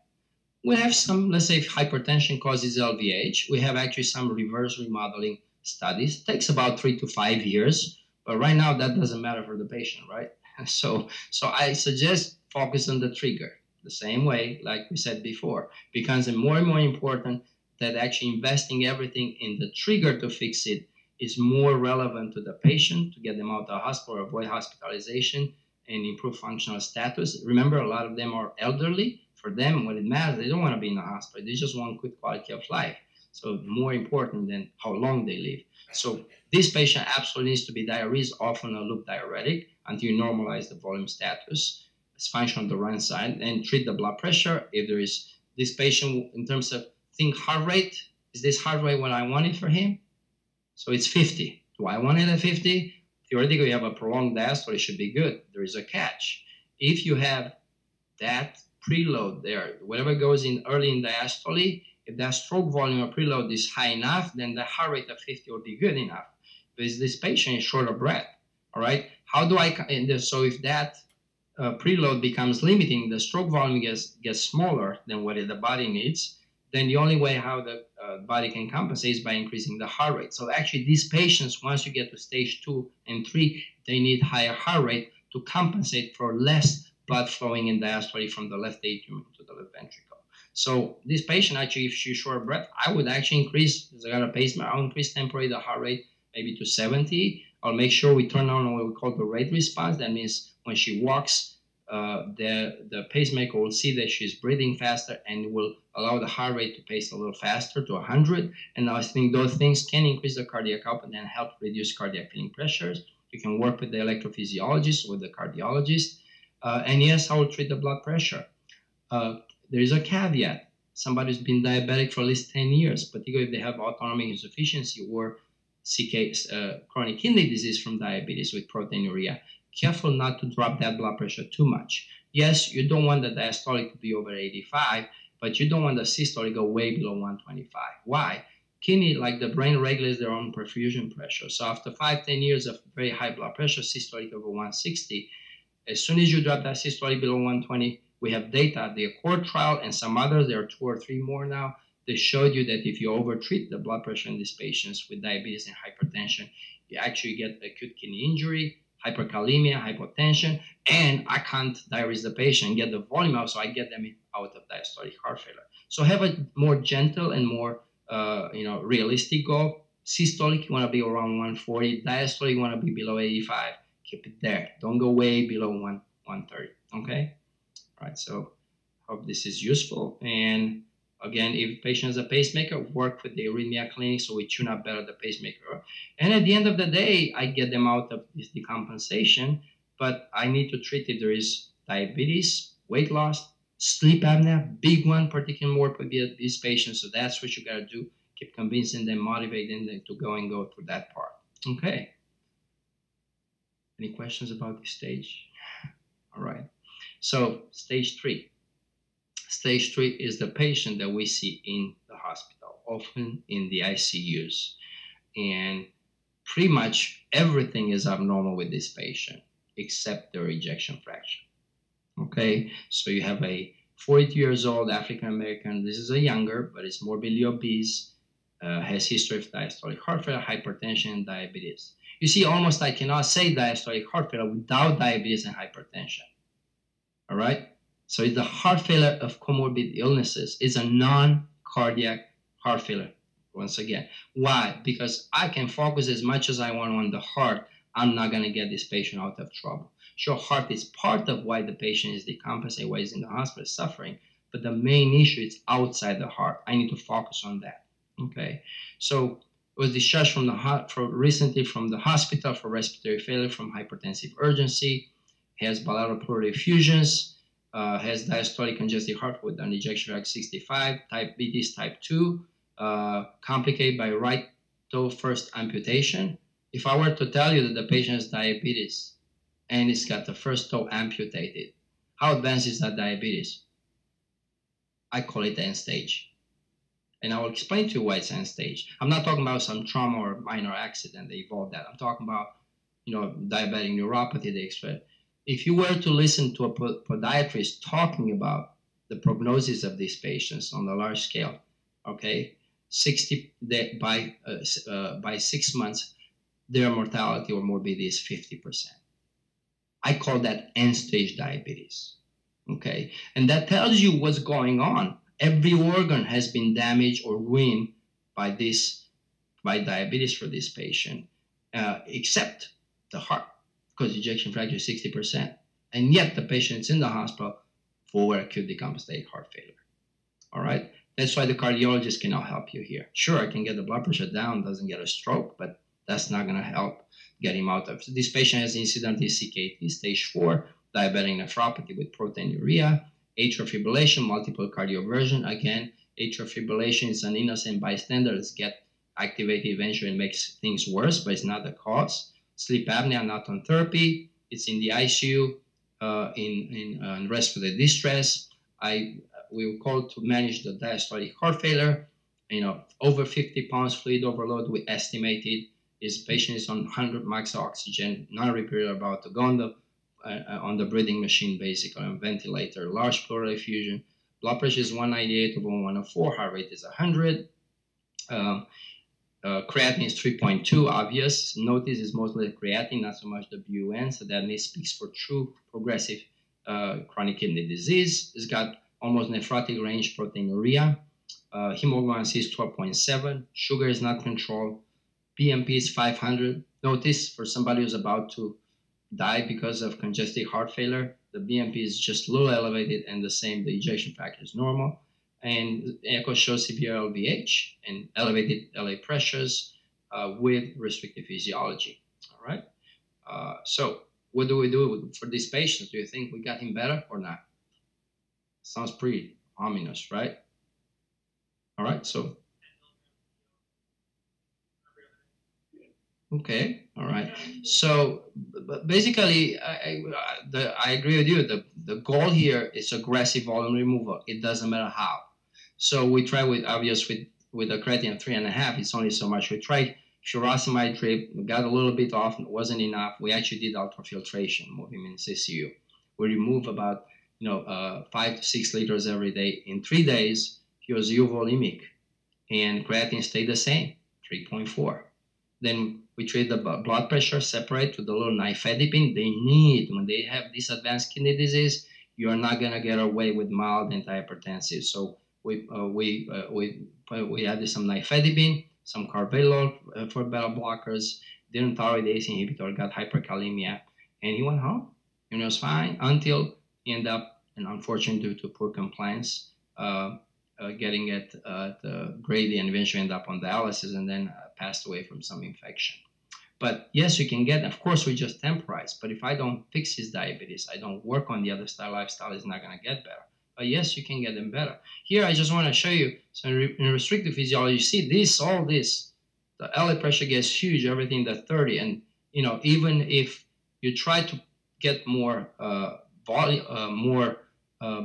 We have some, let's say if hypertension causes LVH, we have actually some reverse remodeling studies. It takes about 3 to 5 years. But right now, that doesn't matter for the patient, right? So I suggest focus on the trigger the same way, like we said before. It becomes more and more important that actually investing everything in the trigger to fix it is more relevant to the patient to get them out of the hospital, avoid hospitalization, and improve functional status. Remember, a lot of them are elderly. For them, what it matters, they don't want to be in the hospital. They just want good quality of life. So more important than how long they live. So this patient absolutely needs to be diuresed, often a loop diuretic, until you normalize the volume status, it's function on the right side, and treat the blood pressure. If there is this patient, in terms of think heart rate, is this heart rate what I wanted for him? So it's 50. Do I want it at 50? Theoretically, you have a prolonged diastole, it should be good. There is a catch. If you have that preload there, whatever goes in early in diastole, if that stroke volume or preload is high enough, then the heart rate of 50 will be good enough. Because this patient is short of breath, all right? How do I, so if that preload becomes limiting, the stroke volume gets smaller than what the body needs, then the only way how the body can compensate is by increasing the heart rate. So actually these patients, once you get to stage 2 and 3, they need higher heart rate to compensate for less blood flowing in diastole from the left atrium to the left ventricle. So this patient actually, if she's short of breath, I would actually increase, because I got a pacemaker, I'll increase temporarily the heart rate maybe to 70. I'll make sure we turn on what we call the rate response. That means when she walks, the pacemaker will see that she's breathing faster and will allow the heart rate to pace a little faster to 100. And I think those things can increase the cardiac output and help reduce cardiac filling pressures. You can work with the electrophysiologist, with the cardiologist. And yes, I will treat the blood pressure. There is a caveat. Somebody's been diabetic for at least 10 years, particularly if they have autonomic insufficiency or chronic kidney disease from diabetes with proteinuria. Careful not to drop that blood pressure too much. Yes, you don't want the diastolic to be over 85, but you don't want the systolic to go way below 125. Why? Kidney, like the brain, regulates their own perfusion pressure. So after 5-10 years of very high blood pressure, systolic over 160, as soon as you drop that systolic below 120, we have data, the ACCORD trial and some others, there are 2 or 3 more now, they showed you that if you overtreat the blood pressure in these patients with diabetes and hypertension, you actually get acute kidney injury, hyperkalemia, hypotension, and I can't diurese the patient, get the volume out, so I get them out of diastolic heart failure. So have a more gentle and more realistic goal. Systolic, you want to be around 140. Diastolic, you want to be below 85. Keep it there. Don't go way below 130, okay? All right, so hope this is useful. And again, if patient has a pacemaker, work with the arrhythmia clinic so we tune up better the pacemaker. And at the end of the day, I get them out of this decompensation, but I need to treat if there is diabetes, weight loss, sleep apnea, big one, particular more for these patients. So that's what you gotta do. Keep convincing them, motivating them to go through that part. Okay. Any questions about this stage? All right. So stage 3. Stage 3 is the patient that we see in the hospital, often in the ICUs. And pretty much everything is abnormal with this patient, except their ejection fraction, okay? So you have a 42-year-old African-American, this is a younger, but it's morbidly obese, has history of diastolic heart failure, hypertension, and diabetes. You see, almost I cannot say diastolic heart failure without diabetes and hypertension, all right? So it's the heart failure of comorbid illnesses. It's a non-cardiac heart failure, once again. Why? Because I can focus as much as I want on the heart. I'm not going to get this patient out of trouble. Sure, heart is part of why the patient is decompensated, why he's in the hospital suffering, but the main issue is outside the heart. I need to focus on that, okay? So I was discharged from the recently from the hospital for respiratory failure from hypertensive urgency, has bilateral pleural effusions, has diastolic congestive heart with an ejection fraction 65, diabetes type 2, complicated by right toe first amputation. If I were to tell you that the patient has diabetes and it's got the first toe amputated, how advanced is that diabetes? I call it end stage. And I will explain to you why it's end stage. I'm not talking about some trauma or minor accident that evolved that. I'm talking about, diabetic neuropathy, the expert. If you were to listen to a podiatrist talking about the prognosis of these patients on a large scale, okay, by 6 months, their mortality or morbidity is 50%. I call that end-stage diabetes, okay? And that tells you what's going on. Every organ has been damaged or ruined by diabetes for this patient, except the heart. Because ejection fraction is 60%. and yet the patient is in the hospital for acute decompensated heart failure. All right, that's why the cardiologist cannot help you here. Sure, I can get the blood pressure down, doesn't get a stroke, but that's not going to help get him out of. So this patient has incidental CKD, stage 4, diabetic nephropathy with proteinuria, atrial fibrillation, multiple cardioversion. Again, atrial fibrillation is an innocent bystander. It's get activated eventually and makes things worse, but it's not the cause. Sleep apnea, not on therapy. It's in the ICU in respiratory distress. We were called to manage the diastolic heart failure. You know, over 50 pounds fluid overload, we estimated. His patient is on 100 max oxygen, non-repair, about to go on the breathing machine, basically, on ventilator, large pleural effusion. Blood pressure is 198 over 104, heart rate is 100. Creatinine is 3.2, obvious. Notice it's mostly creatinine, not so much the BUN, so that speaks for true progressive chronic kidney disease. It's got almost nephrotic range proteinuria. Hemoglobin C is 12.7. Sugar is not controlled. BNP is 500. Notice for somebody who's about to die because of congestive heart failure, the BNP is just a little elevated, and the same, the ejection fraction is normal. And echo shows severe LVH and elevated LA pressures with restrictive physiology. All right. So what do we do for these patients? Do you think we got him better or not? Sounds pretty ominous, right? All right. So. Okay. All right. So but basically, I agree with you. The goal here is aggressive volume removal. It doesn't matter how. So we try with, obviously, with the creatinine 3.5, it's only so much. We tried furosemide drip. We got a little bit off. It wasn't enough. We actually did ultrafiltration, move him in CCU. We remove about 5 to 6 liters every day. In 3 days, he was euvolemic, and creatinine stayed the same, 3.4. Then we treat the blood pressure separate with a little nifedipine. They need, when they have this advanced kidney disease, you are not going to get away with mild antihypertensive. So we added some nifedipine, some carvedilol for beta blockers, didn't tolerate the ACE inhibitor, got hyperkalemia, and he went home. And it was fine until he ended up, and unfortunately due to poor compliance, getting at the grade and eventually end up on dialysis, and then passed away from some infection. But yes, you can get, of course, we just temporize. But if I don't fix his diabetes, I don't work on the other style lifestyle, it's not going to get better. But yes, you can get them better. Here, I just want to show you, so in restrictive physiology, you see this, all this, the LA pressure gets huge, everything that's 30. And, you know, even if you try to get more volume,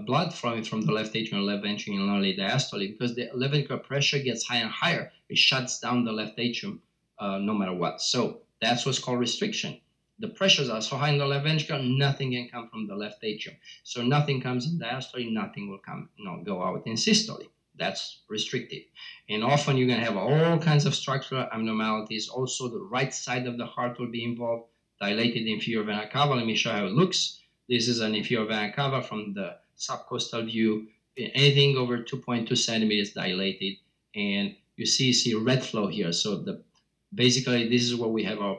blood flowing from the left atrium and left ventricle in early diastole, because the left ventricular pressure gets higher and higher. It shuts down the left atrium no matter what. So that's what's called restriction. The pressures are so high in the left ventricle, nothing can come from the left atrium. So nothing comes in diastole, nothing will come, go out in systole. That's restricted. And often you're going to have all kinds of structural abnormalities. Also, the right side of the heart will be involved, dilated inferior vena cava. Let me show you how it looks. This is an inferior vena cava from the subcostal view, anything over 2.2 centimeters dilated, and you see red flow here. So basically this is where we have our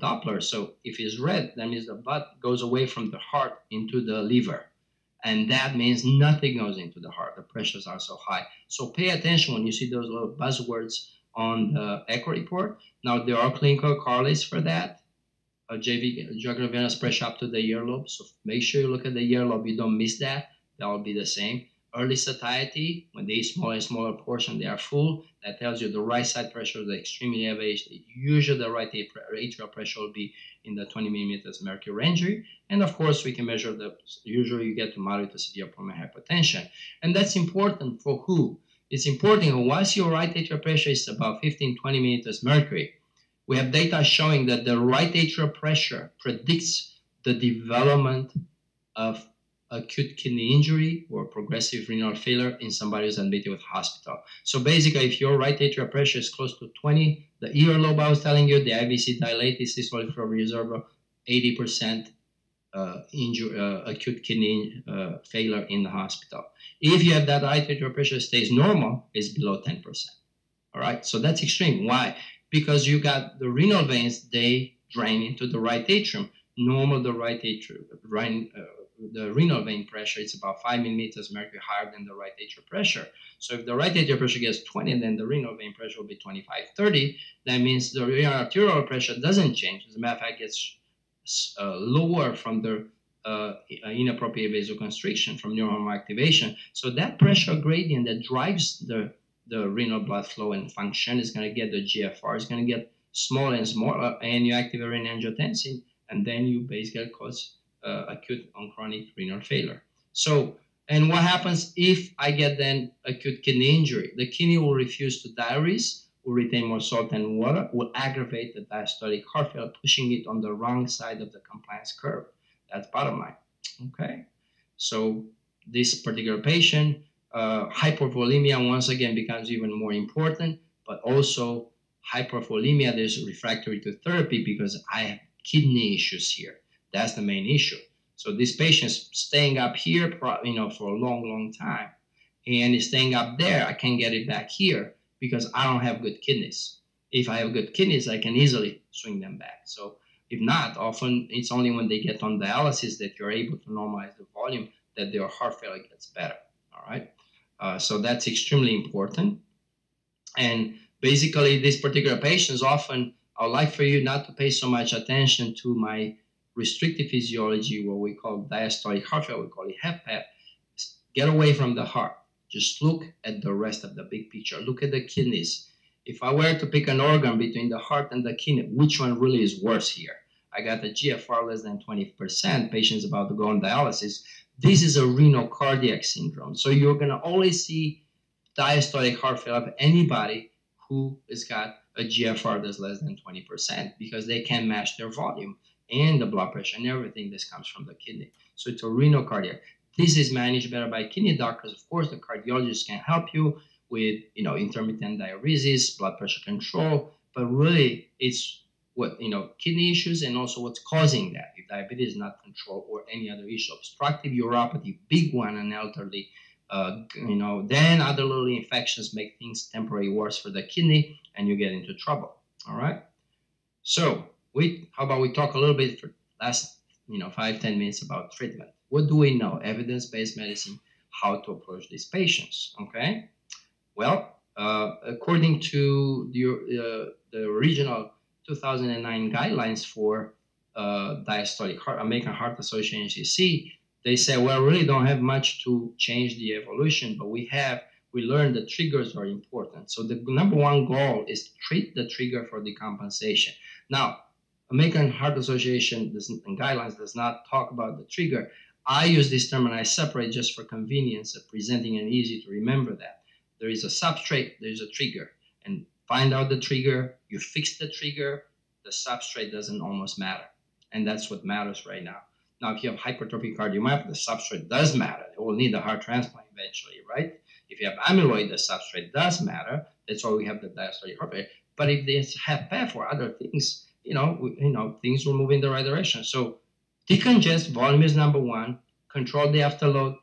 Doppler. So if it's red, that means the blood goes away from the heart into the liver, and that means nothing goes into the heart. The pressures are so high. So pay attention when you see those little buzzwords on the echo report. Now there are clinical correlates for that. JV, jugular venous pressure up to the earlobe. So make sure you look at the earlobe. You don't miss that. That will be the same. Early satiety, when they eat smaller and smaller portion, they are full. That tells you the right side pressure is extremely elevated. Usually the right atrial pressure will be in the 20 millimeters mercury range. And of course, we can measure the, usually you get to moderate to severe pulmonary hypertension. And that's important for who? It's important once your right atrial pressure is about 15, 20 millimeters mercury. We have data showing that the right atrial pressure predicts the development of acute kidney injury or progressive renal failure in somebody who's admitted with hospital. So basically, if your right atrial pressure is close to 20, the earlobe I was telling you, the IVC dilated, systolic reservoir, 80% acute kidney failure in the hospital. If you have that right atrial pressure stays normal, it's below 10%. All right, so that's extreme. Why? Because you got the renal veins, they drain into the right atrium. normal the right atrial, the renal vein pressure is about 5 mmHg higher than the right atrial pressure. So if the right atrial pressure gets 20, then the renal vein pressure will be 25, 30. That means the renal arterial pressure doesn't change. As a matter of fact, it gets lower from the inappropriate vasoconstriction from neurohormone activation. So that pressure gradient that drives the renal blood flow and function is going to get the GFR, is going to get smaller and smaller, and you activate renin-angiotensin, and then you basically cause acute and chronic renal failure. So, and what happens if I get then acute kidney injury? The kidney will refuse to diurese, will retain more salt and water, will aggravate the diastolic heart failure, pushing it on the wrong side of the compliance curve. That's bottom line, okay? So this particular patient, hypervolemia once again becomes even more important, but also hypervolemia is refractory to therapy because I have kidney issues here. That's the main issue. So this patient's staying up here, you know, for a long, long time, and it's staying up there. I can't get it back here because I don't have good kidneys. If I have good kidneys, I can easily swing them back. So if not, often it's only when they get on dialysis that you're able to normalize the volume that their heart failure gets better, all right? So that's extremely important. And basically, these particular patients often, I would like for you not to pay so much attention to my restrictive physiology, what we call diastolic heart failure, we call it HF-pEF. Get away from the heart. Just look at the rest of the big picture. Look at the kidneys. If I were to pick an organ between the heart and the kidney, which one really is worse here? I got a GFR less than 20%, patients about to go on dialysis. This is a renal cardiac syndrome. So you're going to always see diastolic heart failure of anybody who has got a GFR that's less than 20% because they can't match their volume and the blood pressure and everything that comes from the kidney. So it's a renal cardiac. This is managed better by kidney doctors. Of course, the cardiologist can help you with, you know, intermittent diuresis, blood pressure control, but really it's what, you know, kidney issues and also what's causing that. If diabetes is not controlled or any other issue, obstructive uropathy, big one in elderly, you know, then other little infections make things temporarily worse for the kidney and you get into trouble. All right. So how about we talk a little bit for last, you know, 5–10 minutes about treatment. What do we know? Evidence-based medicine, how to approach these patients. Okay. Well, according to the original 2009 guidelines for diastolic heart, American Heart Association, AHA/ACC, they say, well, we really don't have much to change the evolution, but we learned the triggers are important. So the number one goal is to treat the trigger for decompensation. Now, American Heart Association guidelines does not talk about the trigger. I use this term and I separate just for convenience of presenting and easy to remember that. There is a substrate, there is a trigger, and find out the trigger, you fix the trigger, the substrate doesn't almost matter. And that's what matters right now. Now, if you have hypertrophic cardiomyopathy, the substrate does matter. It will need a heart transplant eventually, right? If you have amyloid, the substrate does matter. That's why we have the diastolic heart failure. But if there's HF-pEF or other things, things will move in the right direction. So decongest, volume is number one, control the afterload,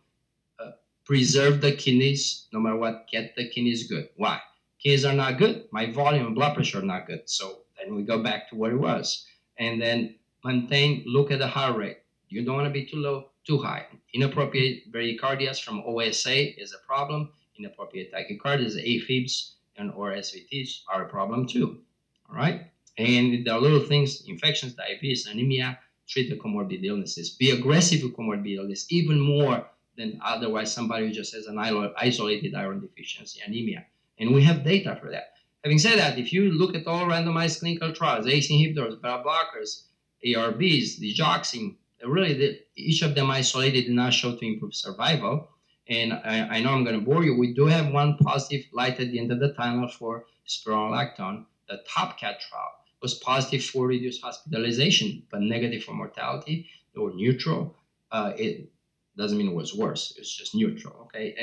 preserve the kidneys, no matter what, get the kidneys good. Why? Kidneys are not good. My volume and blood pressure are not good. So then we go back to what it was. And then maintain, look at the heart rate. You don't want to be too low, too high. Inappropriate bradycardias from OSA is a problem. Inappropriate tachycardias, AFibs, and or SVTs are a problem too. All right? And there are little things, infections, diabetes, anemia, treat the comorbid illnesses. Be aggressive with comorbid illness, even more than otherwise somebody who just has an isolated iron deficiency, anemia. And we have data for that. Having said that, if you look at all randomized clinical trials, ACE inhibitors, beta blockers, ARBs, digoxin, really each of them isolated did not show to improve survival. And I know I'm going to bore you. We do have one positive light at the end of the tunnel for spironolactone. The TOPCAT trial was positive for reduced hospitalization, but negative for mortality or neutral. It doesn't mean it was worse. It's just neutral, okay?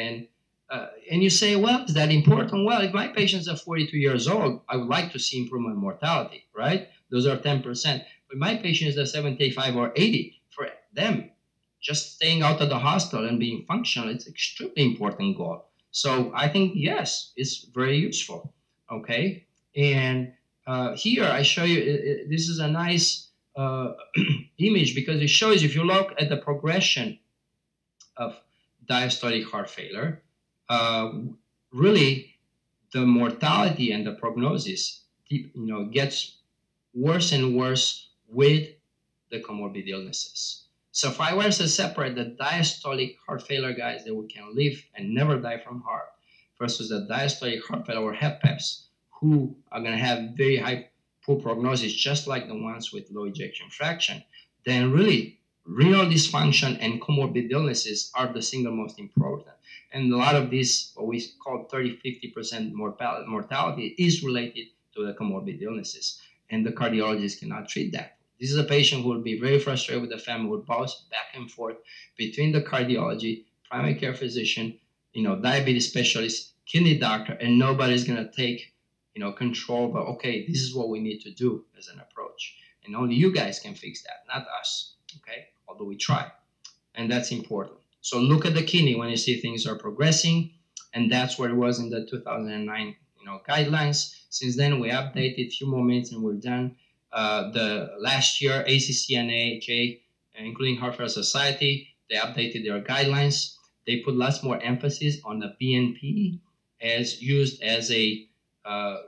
And you say, well, is that important? Well, if my patients are 42 years old, I would like to see improvement in mortality, right? Those are 10%. But my patients are 75 or 80. For them, just staying out of the hospital and being functional, it's an extremely important goal. So I think, yes, it's very useful, okay? And here I show you, this is a nice image because it shows, if you look at the progression of diastolic heart failure, really the mortality and the prognosis, gets worse and worse with the comorbid illnesses. So if I were to separate the diastolic heart failure guys that we can live and never die from heart versus the diastolic heart failure or HF-pEFs who are going to have very high poor prognosis, just like the ones with low ejection fraction, then really renal dysfunction and comorbid illnesses are the single most important. And a lot of this, what we call 30-50% mortality, is related to the comorbid illnesses. And the cardiologists cannot treat that. This is a patient who will be very frustrated with the family, will bounce back and forth between the cardiology, primary care physician, diabetes specialist, kidney doctor, and nobody's going to take, control. But okay, this is what we need to do as an approach. And only you guys can fix that, not us. Okay, although we try. And that's important. So look at the kidney when you see things are progressing. And that's where it was in the 2009, guidelines. Since then, we updated a few more minutes and we're done. The last year, ACC and AHA, including Heart Failure Society, they updated their guidelines. They put lots more emphasis on the BNP as used as a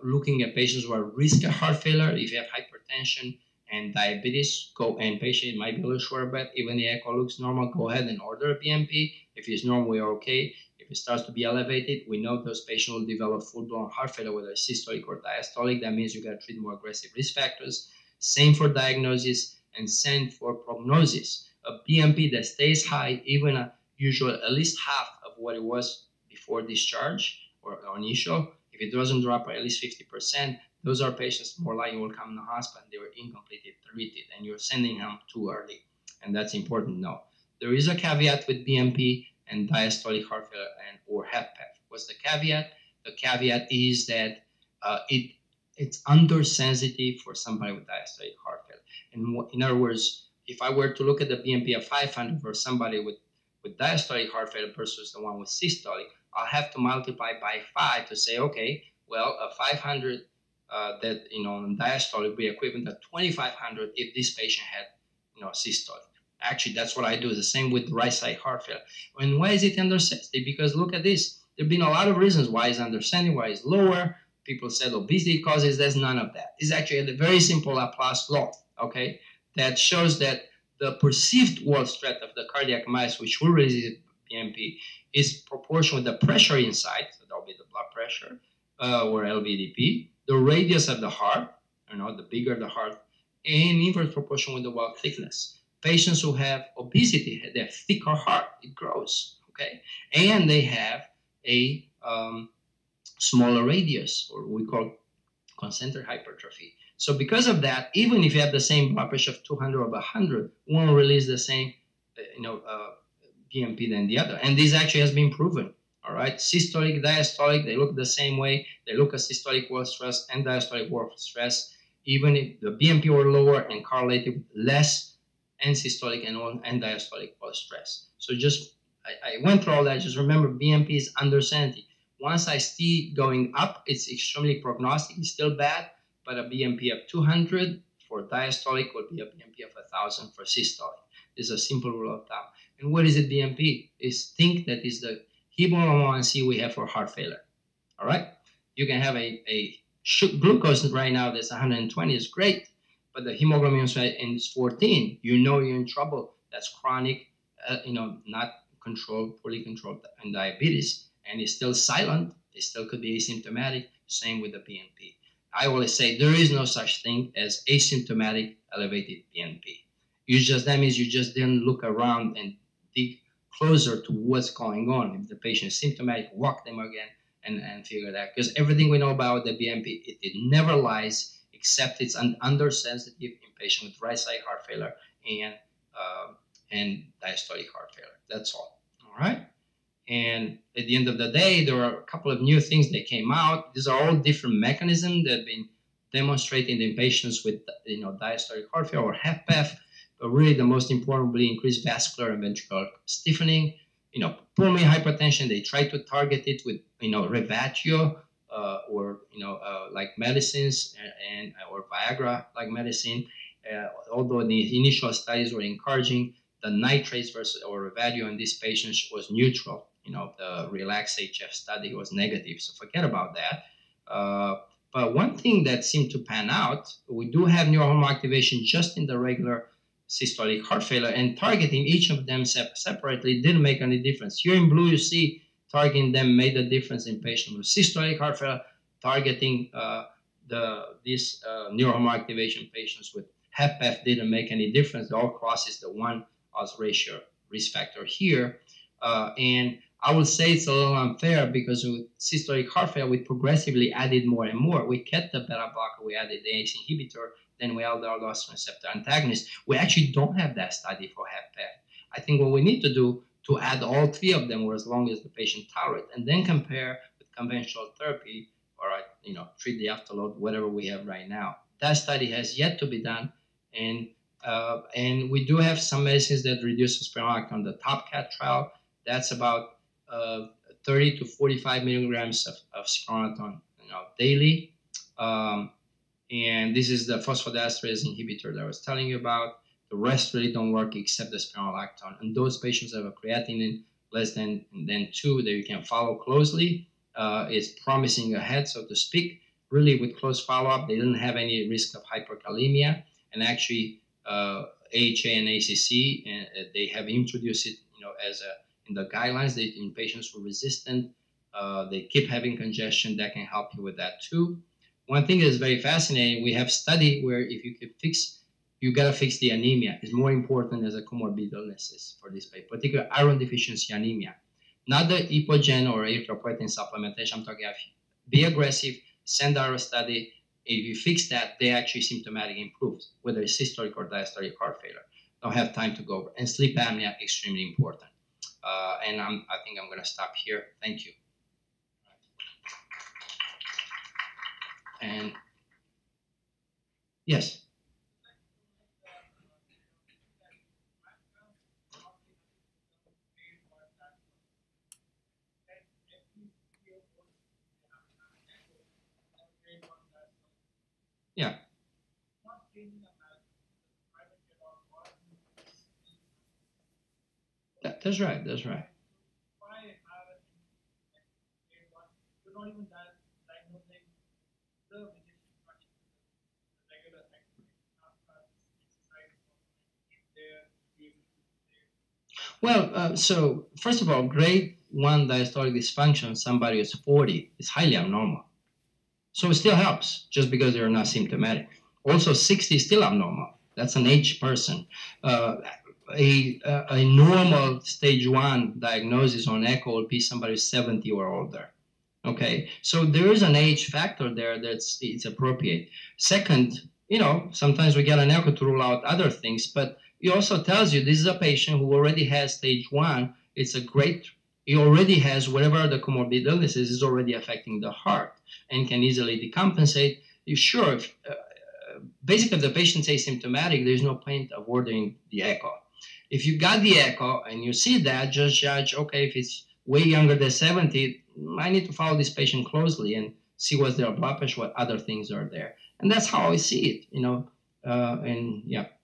looking at patients who are at risk of heart failure. If you have hypertension and diabetes, go and patient might be a little short, but even the echo looks normal, go ahead and order a BNP. If it's normal, we are okay. If it starts to be elevated, we know those patients will develop full-blown heart failure, whether it's systolic or diastolic. That means you got to treat more aggressive risk factors. Same for diagnosis and same for prognosis. A BNP that stays high, even usually at least half of what it was before discharge or initial, if it doesn't drop by at least 50%, those are patients more likely will come in the hospital and they were incompletely treated, and you're sending them too early. And that's important to know. There is a caveat with BNP and diastolic heart failure or HF-pEF. What's the caveat? The caveat is that it's undersensitive for somebody with diastolic heart failure. And in other words, if I were to look at the BNP of 500 for somebody with diastolic heart failure versus the one with systolic, I'll have to multiply by 5 to say, okay, well, a 500 that in diastolic would be equivalent to 2,500 if this patient had systolic. Actually, that's what I do. The same with right side heart failure. And why is it undersensitive? Because look at this. There have been a lot of reasons why it's undersensitive, why it's lower. People said obesity causes. There's none of that. It's actually a very simple Laplace law, okay, that shows that the perceived wall strength of the cardiac mass, which will resist BNP, is proportional with the pressure inside, so that will be the blood pressure, or LVDP, the radius of the heart, the bigger the heart, and inverse proportion with the wall thickness. Patients who have obesity, they have thicker heart, it grows, okay? And they have a smaller radius, or we call concentric hypertrophy. So because of that, even if you have the same blood pressure of 200 or 100, one will release the same, BNP than the other. And this actually has been proven, all right? Systolic, diastolic, they look the same way. They look at systolic wall stress and diastolic wall stress, even if the BNP were lower and correlated with less and systolic and diastolic wall stress. So just, I went through all that. Just remember, BNP is undersensitive. Once I see going up, it's extremely prognostic. It's still bad, but a BNP of 200 for diastolic would be a BNP of 1,000 for systolic. This is a simple rule of thumb. And what is it, BNP? It's think that is the HbA1c we have for heart failure, all right? You can have a glucose right now that's 120 is great, but the hemoglobin is 14, you're in trouble. That's chronic, not controlled, poorly controlled, and diabetes. And it's still silent. It still could be asymptomatic. Same with the BNP. I always say there is no such thing as asymptomatic elevated BNP. That means you just didn't look around and dig closer to what's going on. If the patient is symptomatic, walk them again and figure that. Because everything we know about the BNP, it never lies, except it's an undersensitive in patient with right side heart failure and diastolic heart failure. That's all. All right. And at the end of the day, there are a couple of new things that came out. These are all different mechanisms that have been demonstrated in patients with diastolic heart failure or HF-pEF. But really, the most important will be increased vascular and ventricular stiffening. Pulmonary hypertension. They try to target it with Revatio. Or like medicines or Viagra like medicine, although the initial studies were encouraging, the nitrates versus or Revatio in these patients was neutral. You know, the RELAX-HF study was negative, so forget about that. But one thing that seemed to pan out, we do have neurohormone activation just in the regular systolic heart failure, and targeting each of them separately didn't make any difference. Here in blue, you see targeting them made a difference in patients with systolic heart failure. Targeting these neurohormone activation patients with HF-pEF didn't make any difference. It all crosses the 1 odds ratio risk factor here. And I would say it's a little unfair because with systolic heart failure, we progressively added more and more. We kept the beta blocker, we added the ACE inhibitor, then we added the aldosterone receptor antagonist. We actually don't have that study for HF-pEF. I think what we need to do to add all 3 of them, or as long as the patient tolerates, and then compare with conventional therapy, or you know, treat the afterload, whatever we have right now. That study has yet to be done, and we do have some medicines that reduce spironolactone on the TOPCAT trial. That's about 30 to 45 milligrams of spironolactone, you know, daily. And this is the phosphodiesterase inhibitor that I was telling you about. The rest really don't work except the spironolactone. And those patients have a creatinine less than 2 that you can follow closely. Is promising ahead, so to speak. Really, with close follow-up, they didn't have any risk of hyperkalemia. And actually, AHA and ACC, they have introduced it, you know, as a in the guidelines, they, in patients who are resistant, they keep having congestion, that can help you with that too. One thing that is very fascinating, we have study where if you can fix, you gotta fix the anemia. It's more important as a comorbid illnesses for this patient, particularly iron deficiency anemia. Not the epogen or erythropoietin supplementation, I'm talking about be aggressive, send out a study. If you fix that, they actually symptomatic improves, whether it's systolic or diastolic heart failure. Don't have time to go over. And sleep apnea, extremely important. And I think I'm going to stop here. Thank you. And yes. Yeah. That's right. That's right. Well, so first of all, grade 1 diastolic dysfunction, somebody is 40, is highly abnormal. So it still helps just because they're not symptomatic. Also, 60 is still abnormal. That's an aged person. A normal stage 1 diagnosis on echo will be somebody 70 or older. Okay, so there is an age factor there that's it's appropriate. Second, you know, sometimes we get an echo to rule out other things, but it also tells you this is a patient who already has stage 1. It's a great. It already has whatever the comorbid illnesses is already affecting the heart and can easily decompensate. You sure, if, basically if the patient's asymptomatic, there's no point avoiding the echo. If you got the echo and you see that, just judge, okay, if it's way younger than 70, I need to follow this patient closely and see what's their blood pressure, what other things are there. And that's how I see it, you know, and yeah.